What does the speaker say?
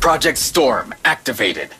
Project Storm activated.